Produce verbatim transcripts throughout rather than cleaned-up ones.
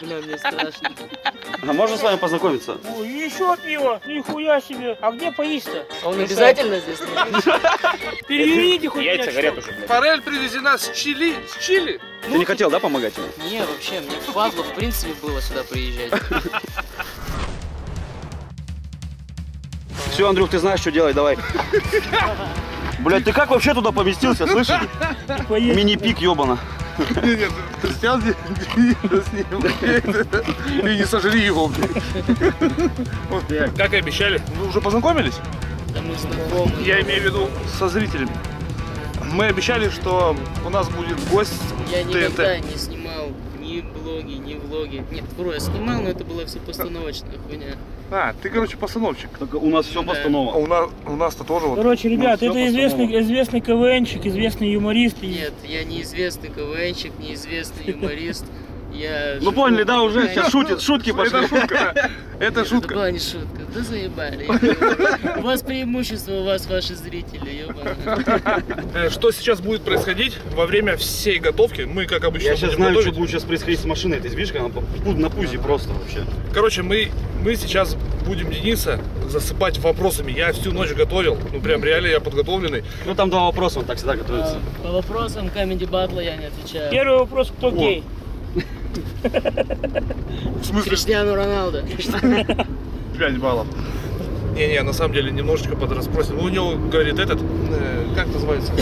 Бля, мне страшно. А можно с вами познакомиться? Ой, еще пиво, нихуя себе. А где поесть-то? Он Писать. Обязательно здесь? Переведите хуй. Яйца горят уже, блядь. Форель привезена с Чили. С Чили? Ты не хотел, да, помогать ему? Не, вообще, мне впадло, в принципе, было сюда приезжать. Все, Андрюх, ты знаешь, что делать, давай. Блядь, ты как вообще туда поместился, слышишь? Мини-пик, ёбана. Нет, Христиан, ты не сожри его. Как и обещали. Вы уже познакомились? Да мы знакомы. Я имею в виду со зрителями. Мы обещали, что у нас будет гость. Я никогда не снимал ни блоги, ни влоги. Нет, второе я снимал, но это была все постановочная хуйня. А, ты, короче, постановщик. Так у нас все да. постанова. А у нас, у нас-то тоже вот. Короче, ребят, это известный, известный КВНчик, известный юморист. Нет, я не известный КВНчик, неизвестный юморист. Я ну поняли, да, уже сейчас шутит, шутки пошли. Это шутка, это шутка. Это была не шутка, да заебали. У вас преимущество, у вас ваши зрители, ебаные. Что сейчас будет происходить во время всей готовки? Мы, как обычно, я сейчас знаю, что будет сейчас происходить с машиной. Ты видишь, она на пузе просто вообще. Короче, мы сейчас будем Дениса засыпать вопросами. Я всю ночь готовил, ну прям реально я подготовленный. Ну там два вопроса, он так всегда готовится. По вопросам Comedy Battle я не отвечаю. Первый вопрос, кто гей? В смысле? Криштиану Роналду. пять баллов. Не-не, на самом деле немножечко подраспросил. У него, говорит, этот, э, как называется,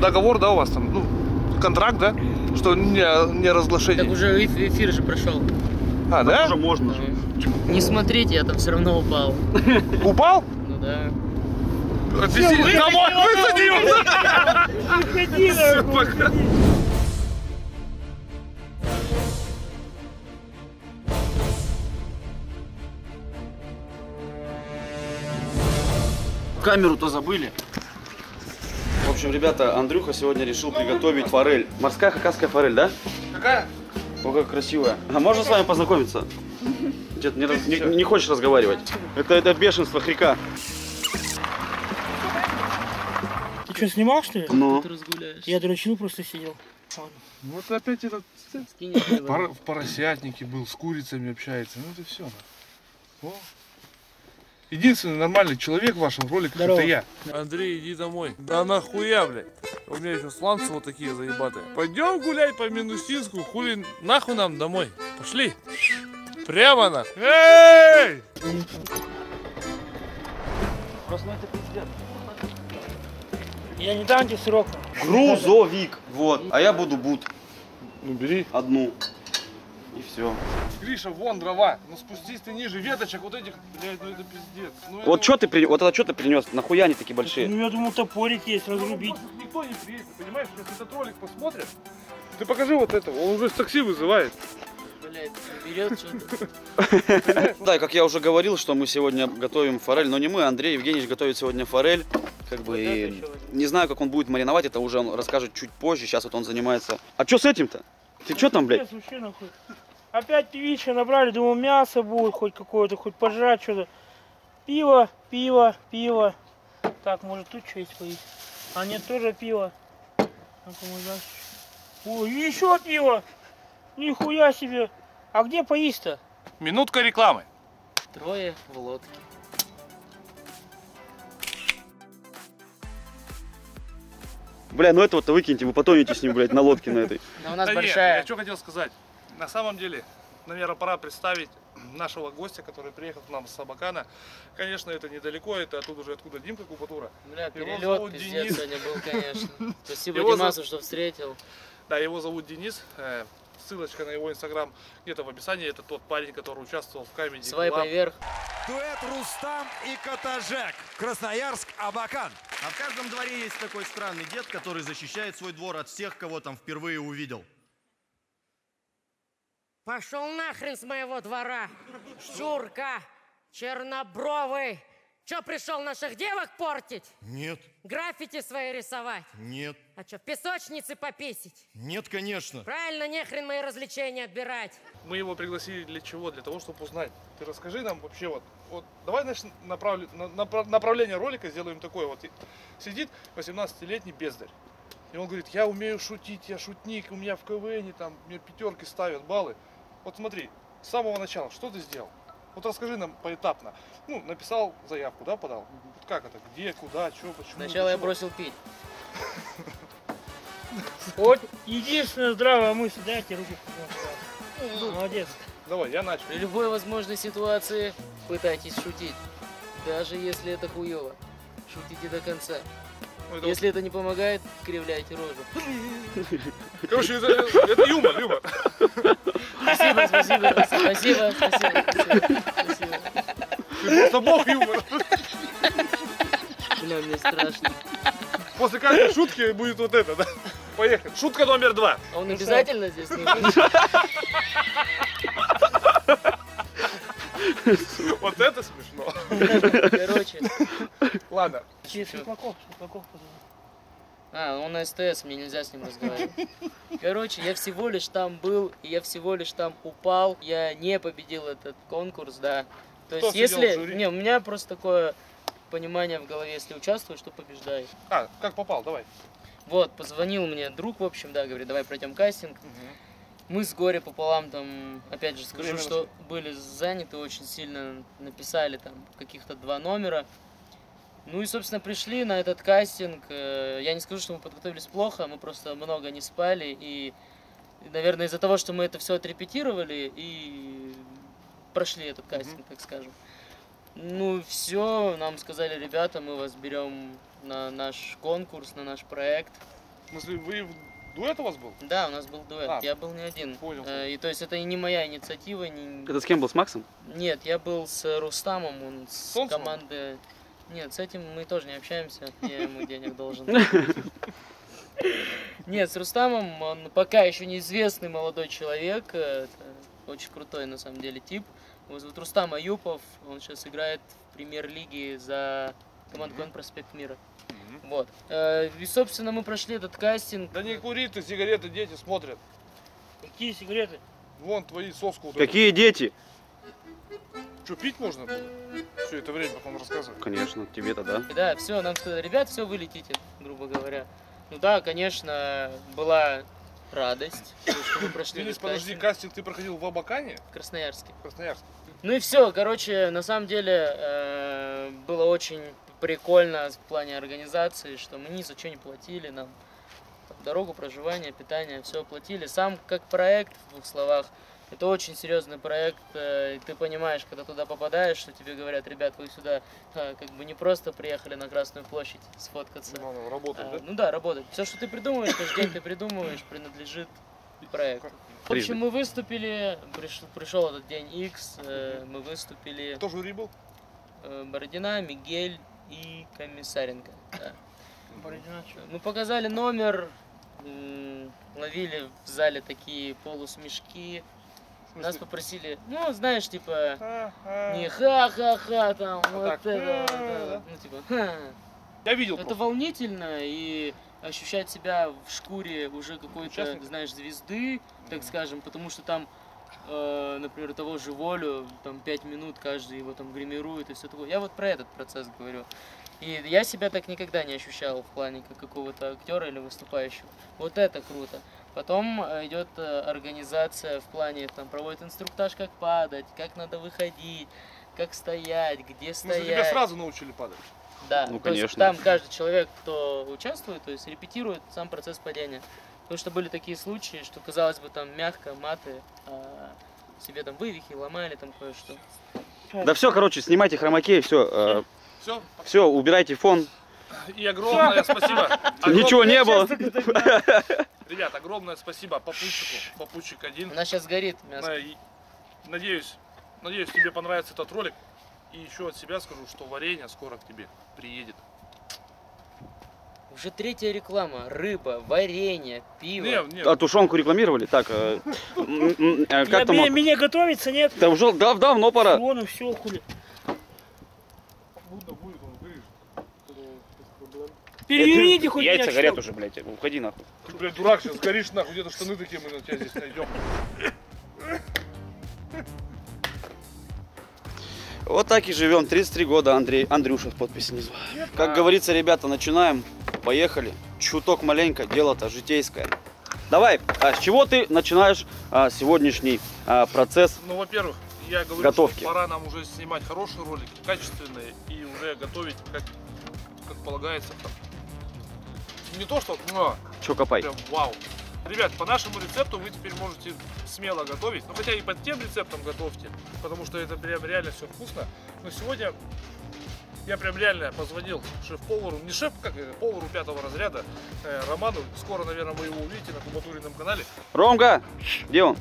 договор, да, у вас там, ну, контракт, да? Что не, не разглашение. Так уже эфир, эфир же прошел. А, да? Уже можно. Да. Не смотрите, я там все равно упал. Упал? Ну да. Отвези домой, высади его! Выходи, пока. Камеру-то забыли. В общем, ребята, Андрюха сегодня решил приготовить форель. Морская хакасская форель, да? Какая? О, как красивая. А можно с вами познакомиться? Дед, не, раз, не, не хочешь разговаривать. Это, это бешенство хряка. Ты что, снимал, что ли? Ну. Я дрочил, просто сидел. Вот опять этот... Пор... В поросятнике был, с курицами общается. Ну это все. О. Единственный нормальный человек в вашем ролике — это я. Андрей, иди домой. Да нахуя, блядь. У меня еще сланцы вот такие заебатые. Пойдем гулять по Минусинску, хули нахуй нам домой. Пошли. Прямо на. Эй! Просто это пиздец. Я не дам тебе срок. Грузовик. Вот. А я буду бут. Ну бери. Одну. И все. Гриша, вон дрова. Ну спустись ты ниже веточек вот этих, блядь, ну это пиздец. Ну, вот что вот... ты принес? Вот это что ты принес? Нахуя они такие большие? Ну я думал, топорик есть, разрубить. Ну, никто не приедет, понимаешь? Если этот ролик посмотрят, ты покажи вот этого, он уже с такси вызывает. Блядь, берет что-то. Да, как я уже говорил, что мы сегодня готовим форель, но не мы, Андрей Евгеньевич готовит сегодня форель. Как бы и... Не знаю, как он будет мариновать, это уже он расскажет чуть позже, сейчас вот он занимается. А что с этим-то? Ты что там, блядь? Опять пивище набрали, думал, мясо будет хоть какое-то, хоть пожрать что-то. Пиво, пиво, пиво. Так, может тут что есть поесть? А нет, тоже пиво. О, еще пиво! Нихуя себе! А где поесть-то? Минутка рекламы. Трое в лодке. Бля, ну этого-то выкиньте, вы потонете с ним, блядь, на лодке на этой. Да у нас большая. Я что хотел сказать? На самом деле, наверное, пора представить нашего гостя, который приехал к нам с Абакана. Конечно, это недалеко, это оттуда же, откуда Дима Кубатура. Бля, перелет пиздец сегодня был, конечно. Спасибо Димасу, что встретил. Да, его зовут Денис. Ссылочка на его инстаграм где-то в описании. Это тот парень, который участвовал в Comedy Battle. Свайпай вверх. Дуэт Рустам и Катажек. Красноярск, Абакан. А в каждом дворе есть такой странный дед, который защищает свой двор от всех, кого там впервые увидел. Пошел нахрен с моего двора, Журка, чернобровый. Че пришел наших девок портить? Нет. Граффити свои рисовать? Нет. А что, в песочнице пописить? Нет, конечно. Правильно, нехрен мои развлечения отбирать. Мы его пригласили для чего? Для того, чтобы узнать. Ты расскажи нам вообще вот. Вот давай наш направ... направление ролика сделаем такое. Вот сидит восемнадцатилетний бездарь. И он говорит, я умею шутить, я шутник, у меня в КВН там мне пятерки ставят баллы. Вот смотри, с самого начала, что ты сделал? Вот расскажи нам поэтапно. Ну, написал заявку, да, подал? Вот как это? Где, куда, что, почему? Сначала я бросил пить. Вот единственная здравая мысль, да, я тебе руки. Молодец. Давай, я начал. При любой возможной ситуации пытайтесь шутить. Даже если это хуево. Шутите до конца. Это если вот... это не помогает, кривляйте рожу. Короче, это, это юмор, юмор. Спасибо, спасибо, спасибо, спасибо, спасибо. Ты просто бог юмора. Бля, мне страшно. После каждой шутки будет вот это, да? Поехали. Шутка номер два. А он обязательно здесь нужен? Вот это смешно. Короче. Ладно. Светлаков, Светлаков. А, он на СТС, мне нельзя с ним разговаривать. Короче, я всего лишь там был, и я всего лишь там упал. Я не победил этот конкурс, да. То есть, если... Не, у меня просто такое понимание в голове, если участвуешь, то побеждаешь. А, как попал, давай. Вот, позвонил мне друг, в общем, да, говорит, давай пройдем кастинг. Мы с горя пополам там, опять же скажу, что были заняты очень сильно, написали там каких-то два номера. Ну и, собственно, пришли на этот кастинг. Я не скажу, что мы подготовились плохо, мы просто много не спали. И, наверное, из-за того, что мы это все отрепетировали и прошли этот кастинг, так скажем. Ну все, нам сказали, ребята, мы вас берем на наш конкурс, на наш проект. В смысле, вы... Дуэт у вас был? Да, у нас был дуэт. А, я был не один. Понял. И то есть это не моя инициатива. Не... Это с кем был? С Максом? Нет, я был с Рустамом, он с Солнцевым? Команды... Нет, с этим мы тоже не общаемся, я ему денег должен. Нет, с Рустамом, он пока еще неизвестный молодой человек, это очень крутой на самом деле тип. Его зовут Рустам Аюпов, он сейчас играет в премьер-лиге за команду «Гон Проспект Мира». Вот. И, собственно, мы прошли этот кастинг. Да не кури ты, сигареты дети смотрят. Какие сигареты? Вон твои соску. Какие дети? Что, пить можно? Все это время потом рассказывать. Конечно, тебе-то да. Да, все, нам сказали, ребят, все, вы летите, грубо говоря. Ну да, конечно, была радость, что мы прошли. Денис, подожди, кастинг ты проходил в Абакане? В Красноярске. Красноярске. Ну и все, короче, на самом деле было очень прикольно в плане организации, что мы ни за что не платили, нам дорогу, проживание, питание, все платили. Сам как проект, в двух словах, это очень серьезный проект, и ты понимаешь, когда туда попадаешь, что тебе говорят, ребят, вы сюда как бы не просто приехали на Красную площадь сфоткаться. Ну, работать, а, да? Ну да, работать. Все, что ты придумываешь, каждый день ты придумываешь, принадлежит проекту. В общем, мы выступили, пришел, пришел этот день X, мы выступили... Кто жюри был? Бородина, Мигель и Комиссаренко. Да. Бородина, что? Мы показали номер, ловили в зале такие полусмешки. Нас попросили, ну, знаешь, типа, ха-ха. Не ха-ха-ха, там, а вот так. Это, вот это, ну, типа, ха. Я видел. Это просто волнительно, и ощущать себя в шкуре уже какой-то, знаешь, звезды, mm-hmm. так скажем, потому что там, э, например, того же Волю, там, пять минут каждый его там гримирует и все такое. Я вот про этот процесс говорю. И я себя так никогда не ощущал в плане как какого-то актера или выступающего. Вот это круто. Потом идет организация в плане, там проводит инструктаж, как падать, как надо выходить, как стоять, где стоять. Ну, тебя сразу научили падать. Да, ну, конечно. Есть, там каждый человек, кто участвует, то есть репетирует сам процесс падения. Потому что были такие случаи, что, казалось бы, там мягко, маты, а себе там вывихи ломали, там кое-что. Да все, короче, снимайте хромакей, все. Все? Все, убирайте фон. И огромное спасибо. Огромное... Ничего не было. Ребят, огромное спасибо попутчику, попутчик один. У нас сейчас горит мясо. Надеюсь, надеюсь, тебе понравится этот ролик. И еще от себя скажу, что варенье скоро к тебе приедет. Уже третья реклама. Рыба, варенье, пиво. Нет, нет. А тушенку рекламировали? Так, как там? Меня готовится, нет? Да уже давно пора. Вон и все, хули. Переведите хоть яйца меня, горят что? Уже, блядь, уходи нахуй. Ты, блядь, дурак, сейчас горишь нахуй, где-то штаны такие мы на тебя здесь найдем. Вот так и живем, тридцать три года, Андрей, Андрюша в подписи внизу. Как говорится, ребята, начинаем, поехали. Чуток маленько, дело-то житейское. Давай, а с чего ты начинаешь а, сегодняшний а, процесс? Ну, во-первых, я говорю, готовки. Что пора нам уже снимать хорошие ролики, качественные, и уже готовить, как, как полагается. Не то, что... Но Чё копай? Прям, вау. Ребят, по нашему рецепту вы теперь можете смело готовить. Ну, хотя и под тем рецептом готовьте, потому что это прям реально все вкусно. Но сегодня я прям реально позвонил шеф-повару, не шеф, как повару пятого разряда, э, Роману. Скоро, наверное, вы его увидите на Кубатурином канале. Ромка! Где он?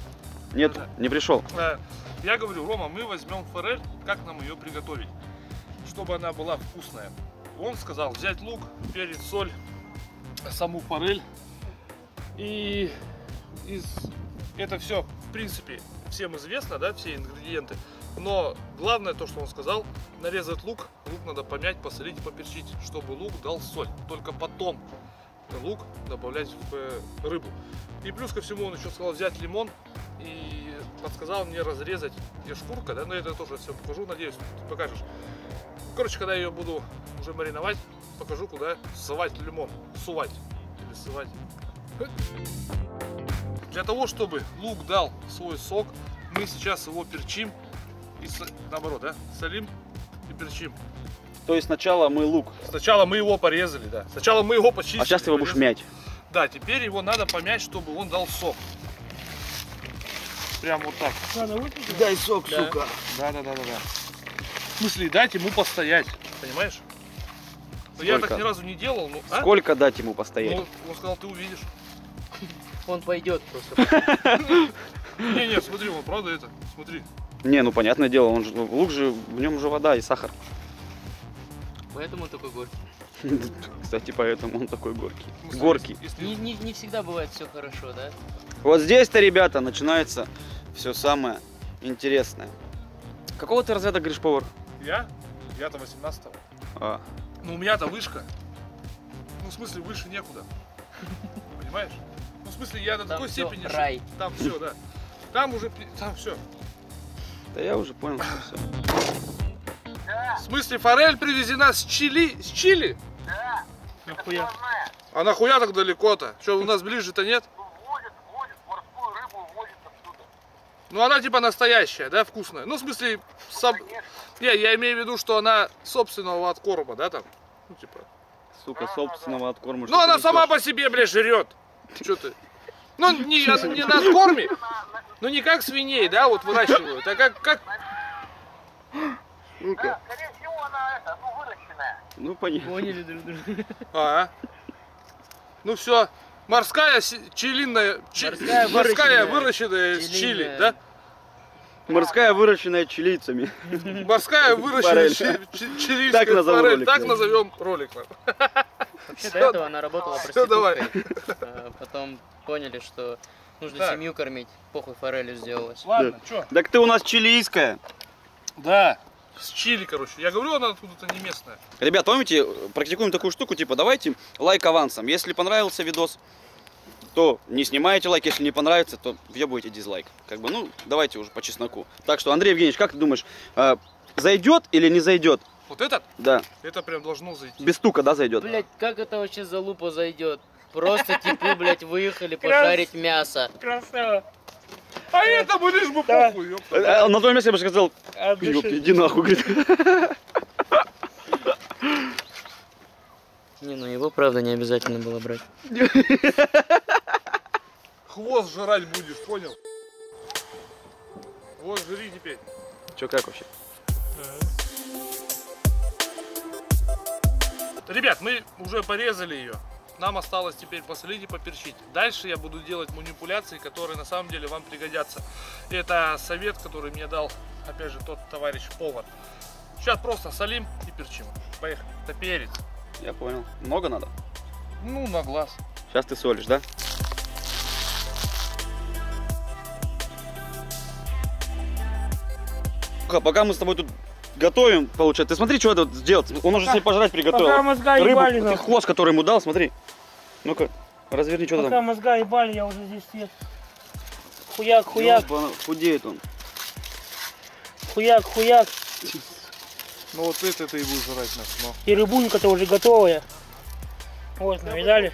Нет, да. Не пришел. Э, я говорю, Рома, мы возьмем форель, как нам ее приготовить, чтобы она была вкусная. Он сказал взять лук, перец, соль, саму форель. И из... это все, в принципе, всем известно, да, все ингредиенты. Но главное то, что он сказал, нарезать лук. Лук надо помять, посолить, поперчить, чтобы лук дал соль. Только потом лук добавлять в рыбу. И плюс ко всему он еще сказал взять лимон и подсказал мне разрезать, где шкурка, да, но я это тоже все покажу, надеюсь, ты покажешь. Короче, когда я ее буду уже мариновать, покажу, куда совать лимон, сувать или совать. Для того, чтобы лук дал свой сок, мы сейчас его перчим и со... наоборот, да, солим и перчим. То есть сначала мы лук. Сначала мы его порезали, да. Сначала мы его почистили. А сейчас ты его будешь мять. Да, теперь его надо помять, чтобы он дал сок. Прям вот так. Дай сок, да. Сука. Да, да, да, да, да. В смысле, дать ему постоять, понимаешь? Сколько? Я так ни разу не делал. Ну, а? Сколько дать ему постоять? Ну, он сказал, ты увидишь. Он пойдет просто. Не, не, смотри, он правда это, смотри. Не, ну понятное дело, он же, лук же, в нем же вода и сахар. Поэтому он такой горький. Кстати, поэтому он такой горький. Горький. Не, не, не всегда бывает все хорошо, да? Вот здесь-то, ребята, начинается все самое интересное. Какого ты разряда, говоришь, повар? Я? Я-то восемнадцатого. А. Ну у меня-то вышка. Ну в смысле выше некуда. Понимаешь? Ну в смысле я до там такой степени... Рай. Там все, да. Там уже... Там все. Да я уже понял, что все. Да. В смысле форель привезена с Чили? С Чили? Да. Нахуя? А нахуя так далеко-то? Что, у нас ближе-то нет? Ну, возят, возят, морскую рыбу возят отсюда. Ну она типа настоящая, да, вкусная? Ну в смысле... Сам... Не, я имею в виду, что она собственного откорма, да, там? Ну типа... Сука, собственного откорма... Ну она сама по себе, бля, жрет. Что ты? Ну, не, не на откорме, ну не как свиней, да, вот выращивают, а как... как... Ну, да, скорее всего, она это, ну, выращенная. Ну, понятно. Поняли друг друга. А, ну все, морская чилинная, чи... морская, морская выращенная, выращенная с Чили, да? Морская выращенная чилийцами. Морская выращенная чилийцами. Так назовем ролик. Так назовем ролик. Вообще до этого она работала проституткой. Потом поняли, что нужно семью кормить. Похуй форелью сделалась. Ладно, что? Так ты у нас чилийская. Да. С Чили, короче. Я говорю, она откуда-то не местная. Ребят, помните, практикуем такую штуку, типа давайте лайк авансом. Если понравился видос, то не снимаете лайк, если не понравится, то въебываете дизлайк. Как бы, ну, давайте уже по чесноку. Так что, Андрей Евгеньевич, как ты думаешь, э, зайдет или не зайдет? Вот этот? Да. Это прям должно зайти. Без стука, да, зайдет? Блять, как это вообще за лупа зайдет? Просто типы, блять, выехали пожарить мясо. Красава. А это бы лишь бы похуй, ёпта. На твоем месте я бы сказал, ёпта, иди нахуй, говорит. Не, ну его, правда, не обязательно было брать. Хвост жрать будешь, понял? Вот жри теперь. Чё, как вообще? Ребят, мы уже порезали ее. Нам осталось теперь посолить и поперчить. Дальше я буду делать манипуляции, которые на самом деле вам пригодятся. Это совет, который мне дал, опять же, тот товарищ повар. Сейчас просто солим и перчим. Поехали. Это перец. Я понял. Много надо? Ну, на глаз. Сейчас ты солишь, да? Пока мы с тобой тут готовим, получается, ты смотри, что это сделать. Он уже себе пожрать приготовил. Пока мозга ебали, рыбу, хвост, который ему дал, смотри. Ну-ка, разверни, что там. Пока мозга ебали, я уже здесь съел. Хуяк, хуяк. Худеет он. Хуяк, хуяк. Ну вот это ты и будешь жрать нас, но. И рыбунька-то уже готовая. Вот, видали?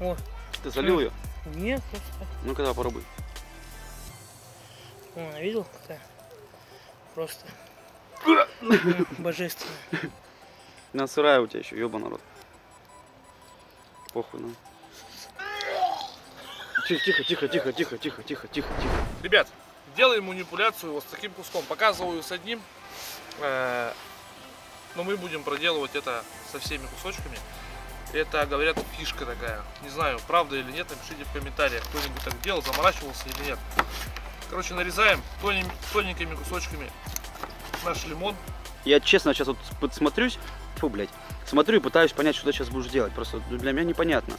Вот. Ты залил ее? Нет, просто. Ну-ка, да, попробуй. О, она видел какая? Просто. Божественно. На сырая у тебя еще, ёба народ. Похуй нам. Тихо, тихо, тихо, тихо, тихо, тихо, тихо, тихо, тихо. Ребят, делаем манипуляцию вот с таким куском. Показываю с одним. Но мы будем проделывать это со всеми кусочками. Это, говорят, фишка такая. Не знаю, правда или нет, напишите в комментариях, кто-нибудь так делал, заморачивался или нет. Короче, нарезаем тоненькими кусочками наш лимон. Я честно сейчас вот подсмотрюсь, фу, блядь, смотрю и пытаюсь понять, что ты сейчас будешь делать. Просто для меня непонятно.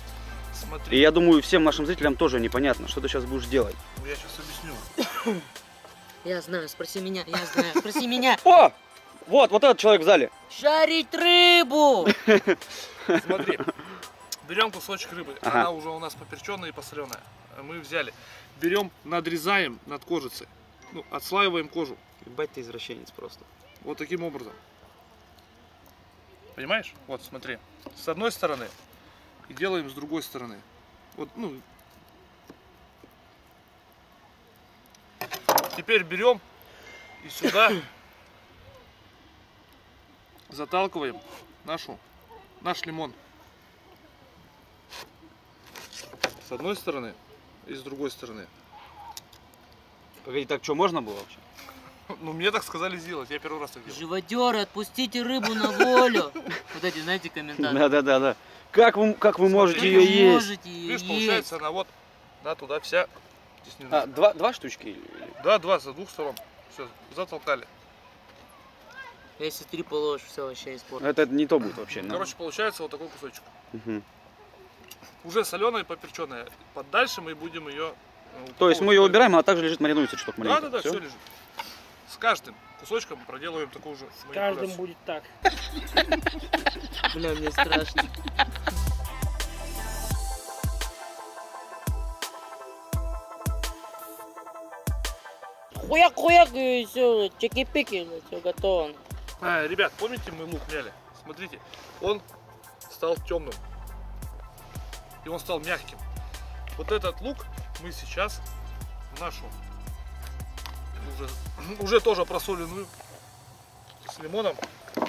Смотри. И я думаю, всем нашим зрителям тоже непонятно, что ты сейчас будешь делать. Ну, я сейчас объясню. Я знаю, спроси меня, я знаю, спроси меня. О! Вот, вот этот человек в зале. Жарить рыбу! Смотри, берем кусочек рыбы, ага. Она уже у нас поперченная и посоленая. Мы взяли, берем, надрезаем над кожицей, ну, отслаиваем кожу. Ебать ты извращенец просто. Вот таким образом. Понимаешь? Вот, смотри, с одной стороны и делаем с другой стороны. Вот, ну. Теперь берем и сюда заталкиваем нашу, наш лимон с одной стороны и с другой стороны. Погоди, так что можно было вообще? Ну, мне так сказали сделать, я первый раз так делал. Живодеры, отпустите рыбу на волю. Вот эти, знаете, комментарии. Да-да-да. Как вы, как вы можете ее есть? Видишь, получается она вот, да, туда вся. А, два, два штучки? Да, два, за двух сторон. Все, затолкали. Если три положишь, все вообще испортится. Это не то будет вообще. Короче, получается вот такой кусочек. Угу. Уже соленая и поперченная. Подальше мы будем ее... То есть мы ее убираем, она также лежит, маринуется чуток маленько. Да-да-да, все? Все лежит. С каждым кусочком проделываем такую же манипуляцию. С каждым будет так. Бля, мне страшно. Хуяк-хуяк и все, чики-пики, все готово. А, ребят, помните, мы лук мяли? Смотрите, он стал темным. И он стал мягким. Вот этот лук мы сейчас нашу уже, уже тоже просоленную с лимоном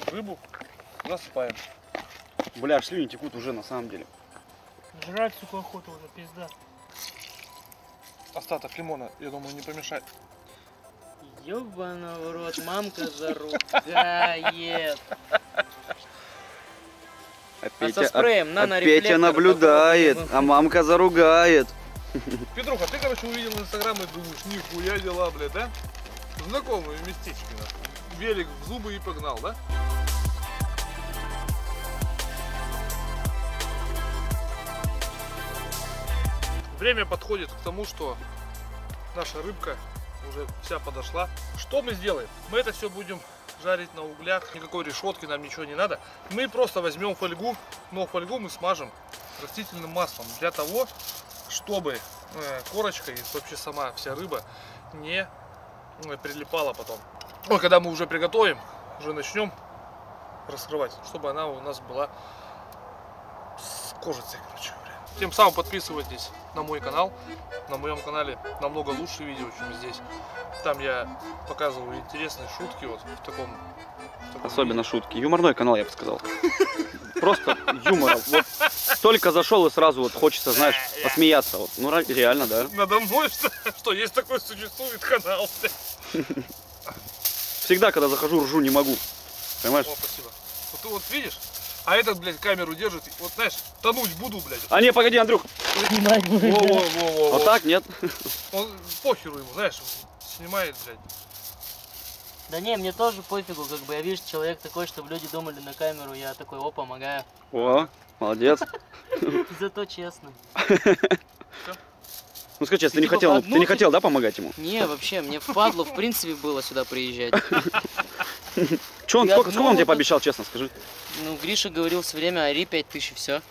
рыбу засыпаем. Бля, аж слюни текут уже на самом деле. Жрать, сука, охота уже, пизда. Остаток лимона, я думаю, не помешает. Ёбаный в рот, мамка заругает. Опять, а со спреем, на, опять она наблюдает, такого... а мамка заругает. Петруха, ты, короче, увидел в инстаграм и думаешь, нихуя дела, бля, да? Знакомые местечки, да? Велик в зубы и погнал, да? Время подходит к тому, что наша рыбка уже вся подошла. Что мы сделаем? Мы это все будем жарить на углях. Никакой решетки, нам ничего не надо. Мы просто возьмем фольгу, но фольгу мы смажем растительным маслом для того, чтобы корочка и вообще сама вся рыба не прилипала потом. Но когда мы уже приготовим, уже начнем раскрывать, чтобы она у нас была с кожицей, короче. Тем самым подписывайтесь на мой канал. На моем канале намного лучше видео, чем здесь. Там я показываю интересные шутки вот в таком... В таком Особенно виде. Шутки. Юморной канал, я бы сказал. Просто юмор. Вот только зашел и сразу вот хочется, знаешь, посмеяться. Вот. Ну реально, да. Надо мной, что, что есть такой существует канал. Всегда, когда захожу, ржу не могу. Понимаешь? О, спасибо. Вот ты вот видишь? А этот, блядь, камеру держит, вот, знаешь, тонуть буду, блядь. А не, погоди, Андрюх. Во-во-во-во. Вот так, нет? Он похеру ему, знаешь, снимает, блядь. Да не, мне тоже пофигу, как бы, я вижу, человек такой, чтобы люди думали на камеру, я такой, о, помогаю. О, молодец. Зато честно. Ну скажи честно, ты не хотел, ты не хотел, да, помогать ему? Не, вообще, мне впадло, в принципе, было сюда приезжать. Че он, сколько он тебе пообещал, честно, скажи? Ну, Гриша говорил все время, ори пять тысяч, все.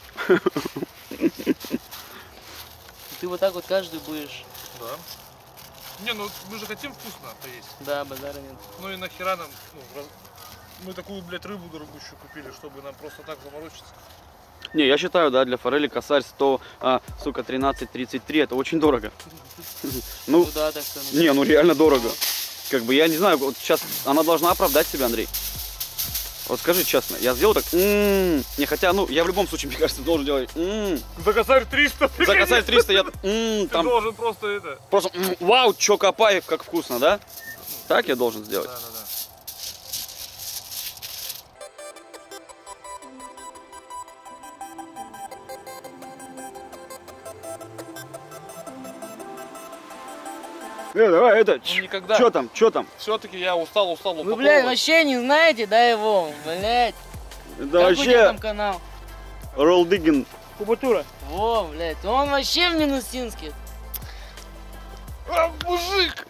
Ты вот так вот каждый будешь. Да. Не, ну мы же хотим вкусно поесть. Да, базара нет. Ну и нахера нам, ну, мы такую, блядь, рыбу дорогущую купили, чтобы нам просто так заморочиться. Не, я считаю, да, для форели косарь сто, а, сука, тринадцать тридцать три, это очень дорого. Ну, да, так что... Не, ну реально дорого. Как бы, я не знаю, вот сейчас она должна оправдать себя, Андрей. Вот скажи честно, я сделал так, ммм, не, хотя, ну, я в любом случае, мне кажется, должен делать, ммм. За косарь триста, за косарь триста, я, ммм, там. Ты должен просто это. Просто, вау, чё копаев, как вкусно, да? Так я должен сделать. Да, да, да. Э, давай, это, ну, никогда. Чё там, чё там? Все-таки я устал, устал. Вы, блядь, вообще не знаете, да, его, блядь? Да вообще... там канал? Ролл Диггин. Кубатура. Во, блядь, он вообще в Минусинске. А, мужик!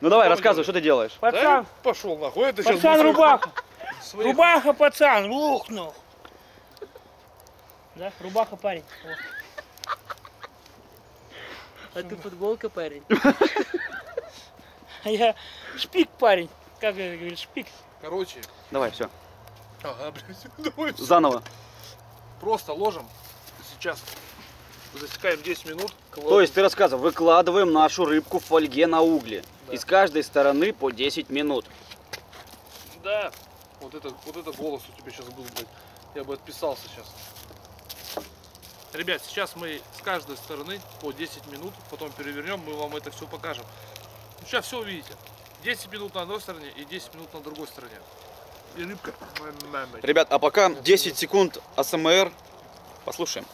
Ну давай, рассказывай, что ты делаешь? Пацан! Пошел нахуй, пацан, рубаха! Рубаха, пацан, лухнул! Да, рубаха, парень. А ты футболка, парень. А я шпик, парень. Как я говорю, шпик. Короче. Давай, все. Ага, блядь, давай. Заново. Просто ложим. Сейчас засекаем десять минут. Кладем. То есть ты рассказывал, выкладываем нашу рыбку в фольге на угли. Да. И с каждой стороны по десять минут. Да. Вот это, вот это голос у тебя сейчас был, блядь. Я бы отписался сейчас. Ребят, сейчас мы с каждой стороны по десять минут, потом перевернем, мы вам это все покажем. Сейчас все увидите. десять минут на одной стороне и десять минут на другой стороне. И рыбка. Ребят, а пока десять секунд АСМР. Послушаем.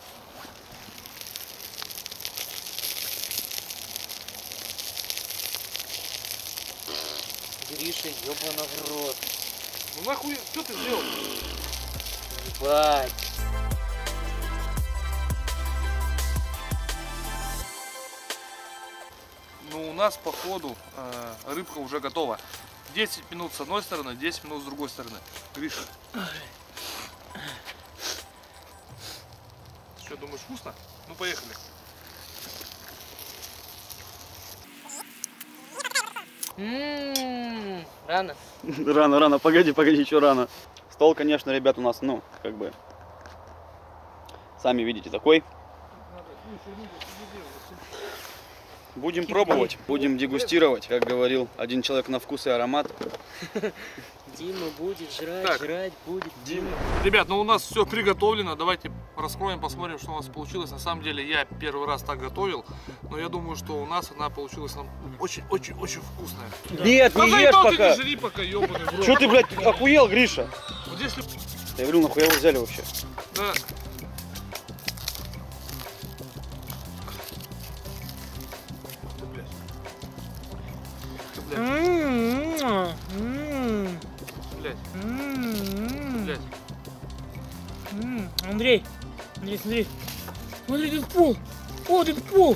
Гриша, ёбана в рот. Ну нахуй, что ты сделал? Ебать. Ну, у нас по ходу э, рыбка уже готова. десять минут с одной стороны, десять минут с другой стороны. Гриша. Ты что, думаешь, вкусно? Ну, поехали. Ммм, рано. Рано, рано, погоди, погоди, еще рано. Стол, конечно, ребят, у нас, ну, как бы, сами видите, такой. Будем пробовать, будем дегустировать, как говорил один человек на вкус и аромат. Дима будет жрать, так. жрать будет Дима. Ребят, ну у нас все приготовлено, давайте раскроем, посмотрим, что у нас получилось. На самом деле я первый раз так готовил, но я думаю, что у нас она получилась очень-очень-очень вкусная. Да. Нет, не а ешь пока! Не жри пока, ёбаный в рот. Чё ты, блядь, охуел, Гриша? Вот если... Я говорю, нахуя его взяли вообще? Да. Блять. Блять. Андрей, Андрей, смотри. Смотри, тут пул. О, тут пул.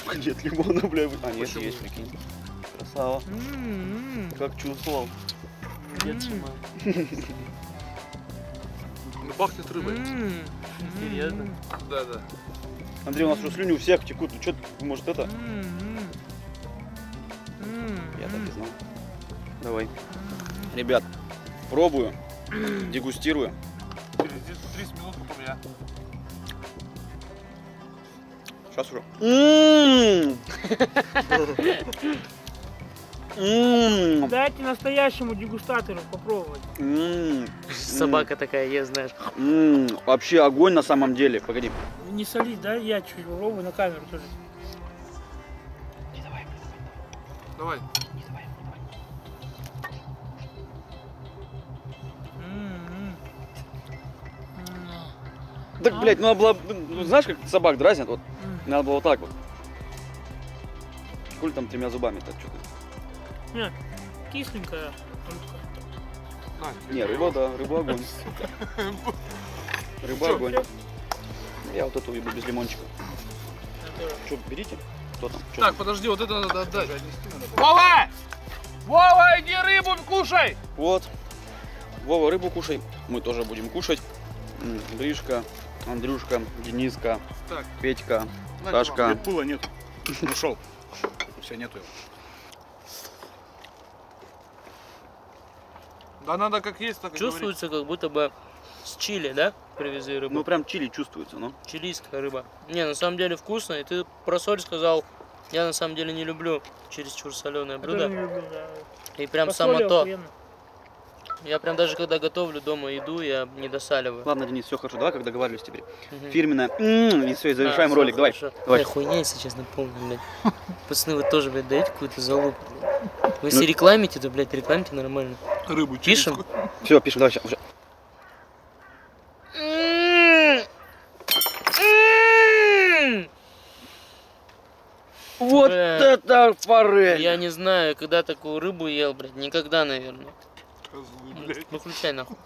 Сука, нет лимона, блядь. А, нет, почему? Есть, прикинь. Красава. М -м -м. Как чувствовал. Нет, сама. Ну, пахнет рыбой. Серьезно? Да, да. Андрей, у нас уже слюни у всех текут. Ну, что, может, это? Я так и знал. Давай. Ребят, пробую, дегустирую. тридцать минут, потом я. Сейчас уже. Дайте настоящему дегустатору попробовать. Собака такая, я знаешь. Вообще огонь на самом деле. Погоди. Не солить, да? Я чуть попробую на камеру тоже. Не давай, давай. Давай. Так, блядь, ну надо было, ну, знаешь, как собак дразнят, вот, надо было вот так вот. Куль там тремя зубами-то, что-то. Нет, кисленькая рыбка. Не, рыба, да, рыба огонь. Рыба огонь. Я вот эту люблю без лимончика. Что, берите? Кто там? Так, подожди, вот это надо отдать. Вова! Вова, иди рыбу кушай! Вот. Вова, рыбу кушай. Мы тоже будем кушать. Гришка, Андрюшка, Дениска, так. Петька, Сашка. Нет, пула нет. Ушел. Все, нету его. Да надо как есть, так и говорить. Чувствуется, как будто бы с Чили, да, привезли рыбу? Ну прям Чили чувствуется, ну. Чилийская рыба. Не, на самом деле вкусно. И ты про соль сказал, я на самом деле не люблю чересчур соленое блюдо. Не люблю, да. И прям по само то. Охуенно. Я прям даже когда готовлю дома еду, я не досаливаю. Ладно, Денис, все хорошо, давай, как договаривались теперь. Угу. Фирменная, и все, и завершаем а, ролик, все давай. Давай. Бля, хуйня, если честно, полная, блядь. Пацаны, вы тоже, блядь, даете какую-то залупу. Вы если ну... рекламите, то, блядь, рекламите нормально. Рыбу пишем. Все, пишем, давай, сейчас, уже. Вот блядь. Это форель! Я не знаю, когда такую рыбу ел, блядь, никогда, наверное. Выключай нахуй.